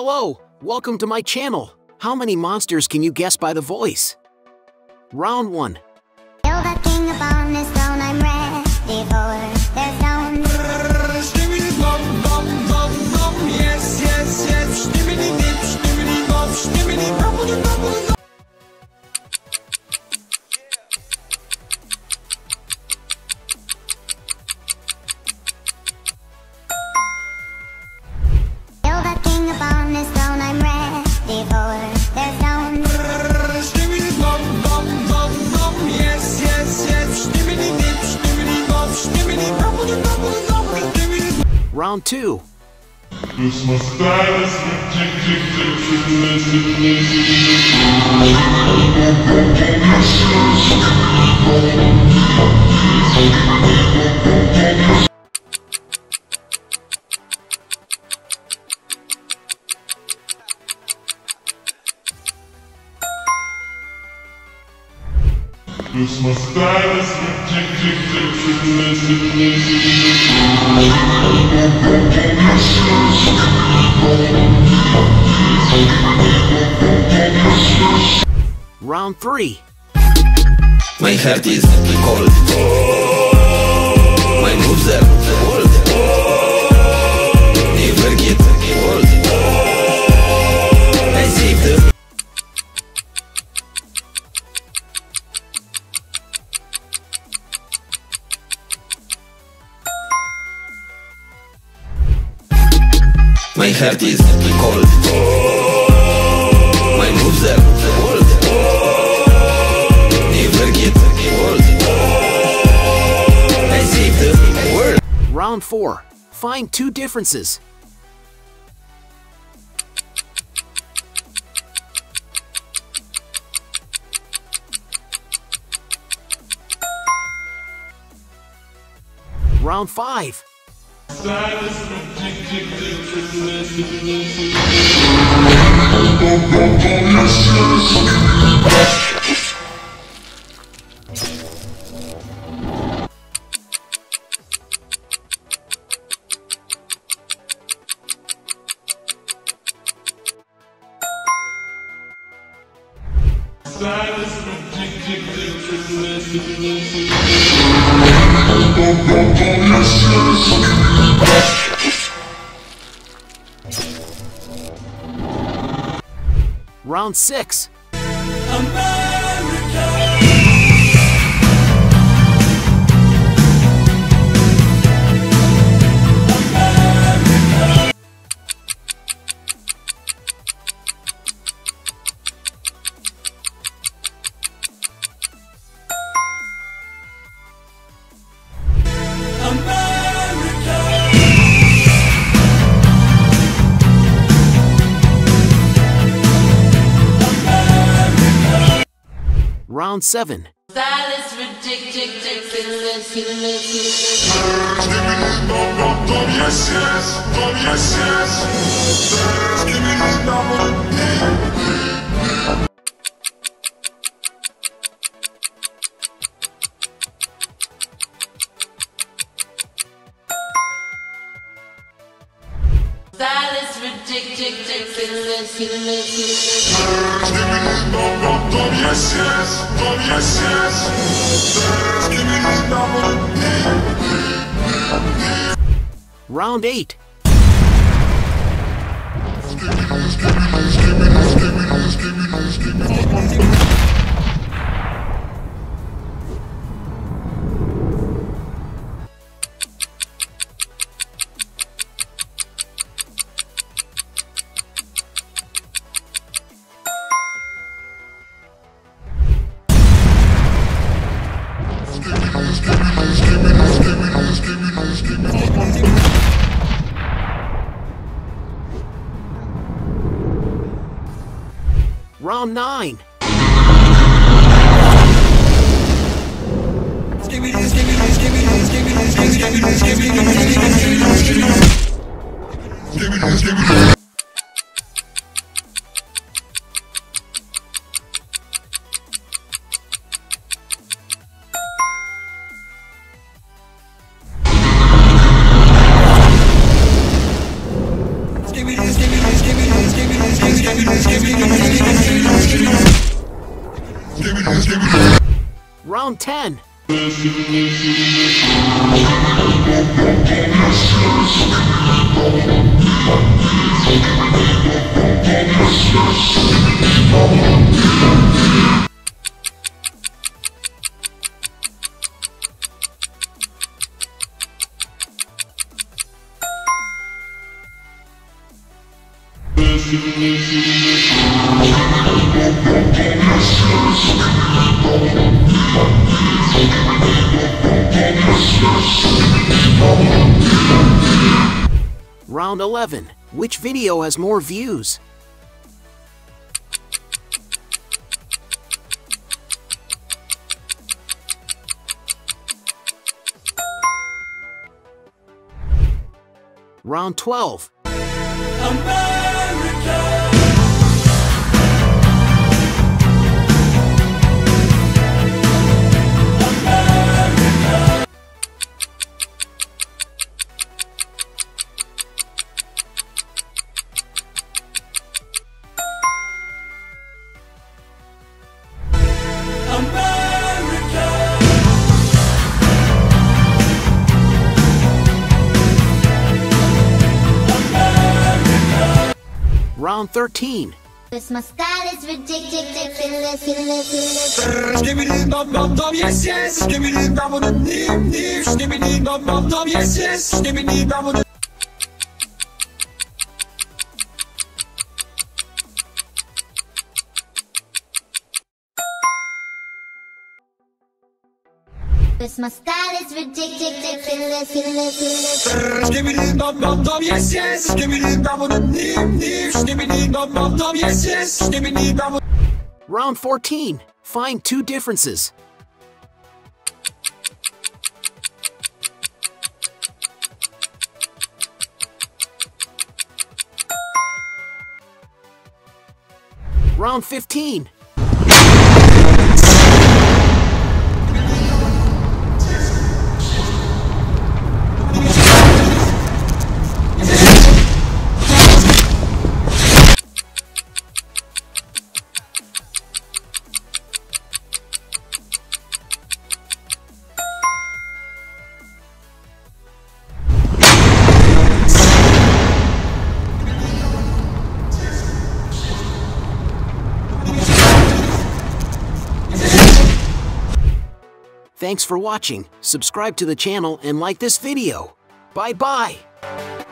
Hello, welcome to my channel. How many monsters can you guess by the voice? Round 1. Kill the king upon his throne, I'm ready for their stones. Snippity bum, bum, bum, bum, yes, yes, yes. Snippity dip, snippity bum, snippity bubbly, bubbly, bubbly. Round 2. Round 3. My heart is cold. My moves are old. Never get old. I saved the my heart is cold. My moves are old. Never get old. I saved the world. Round 4. Find two differences. Round 5. Round 6. America. America. Round 7. That is ridiculous. Round 8. Round 9. round 10. Round 11. Which video has more views? Round 12. Round 13. Christmas style is ridiculous. Give me the yes, yes. Give me the yes, yes. Give me the Christmas style is ridiculous. Give me the yes, yes. Give me the yes, yes. Give me the Round 14. Find two differences. Round 15. Thanks for watching, subscribe to the channel and like this video. Bye bye!